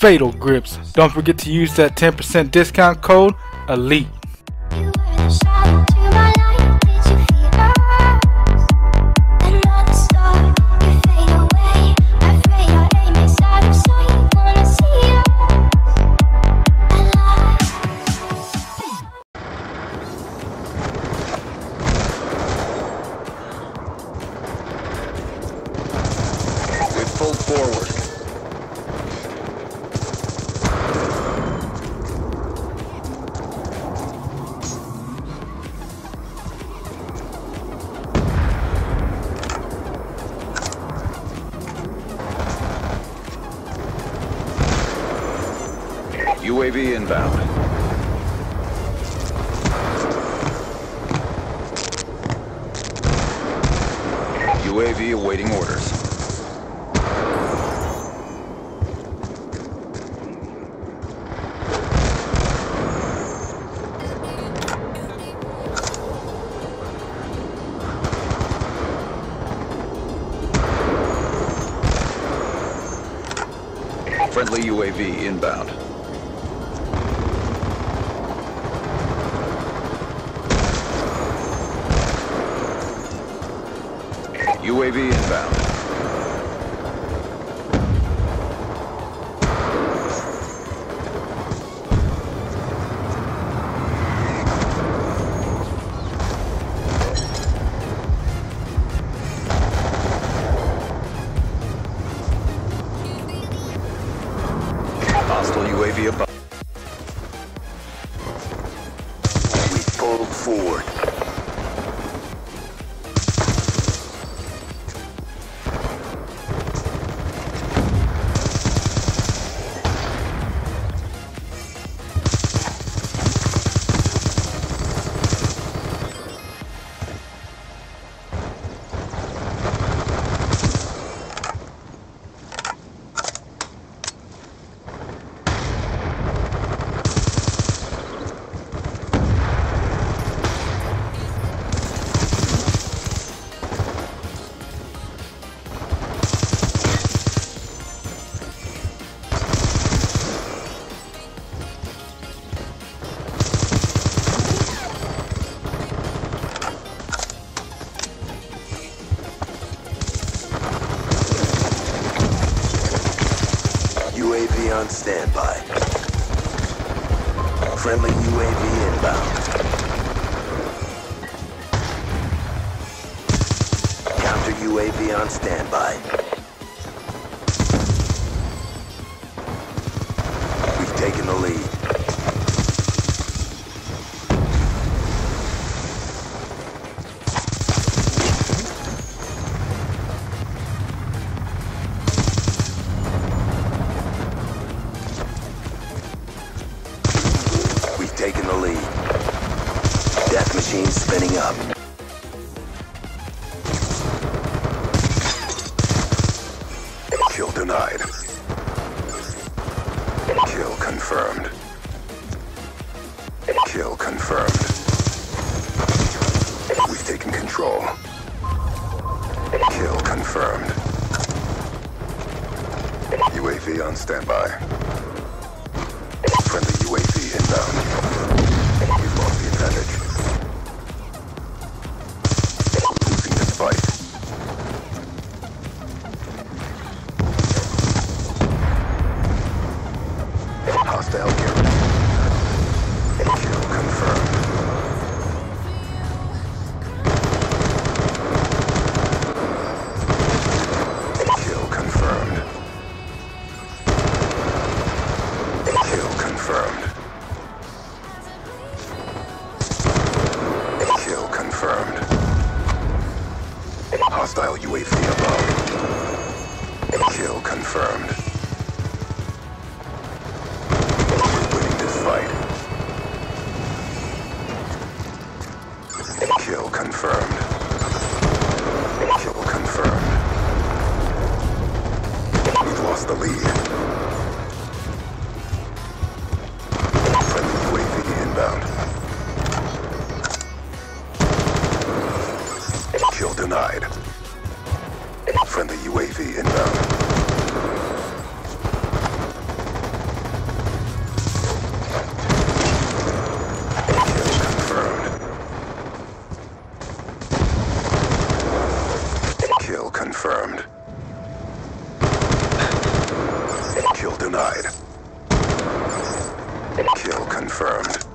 Fatal Grips. Don't forget to use that 10% discount code ELITE. Pull forward. UAV inbound. UAV awaiting orders. Friendly UAV inbound. UAV inbound. UAV above. We pulled forward. UAV on standby. Friendly UAV inbound. Counter UAV on standby. We've taken the lead. Taking the lead. Death machine spinning up. Kill denied. Kill confirmed. Kill confirmed. We've taken control. Kill confirmed. UAV on standby. Friendly UAV inbound. Hostile carrier. Kill confirmed. Kill confirmed. Kill confirmed. Kill confirmed. Hostile UAV above. Kill confirmed. Kill confirmed. Kill confirmed. We've lost the lead. Friendly UAV inbound. Kill denied. Friendly UAV inbound. Kill confirmed. Kill denied. Kill confirmed.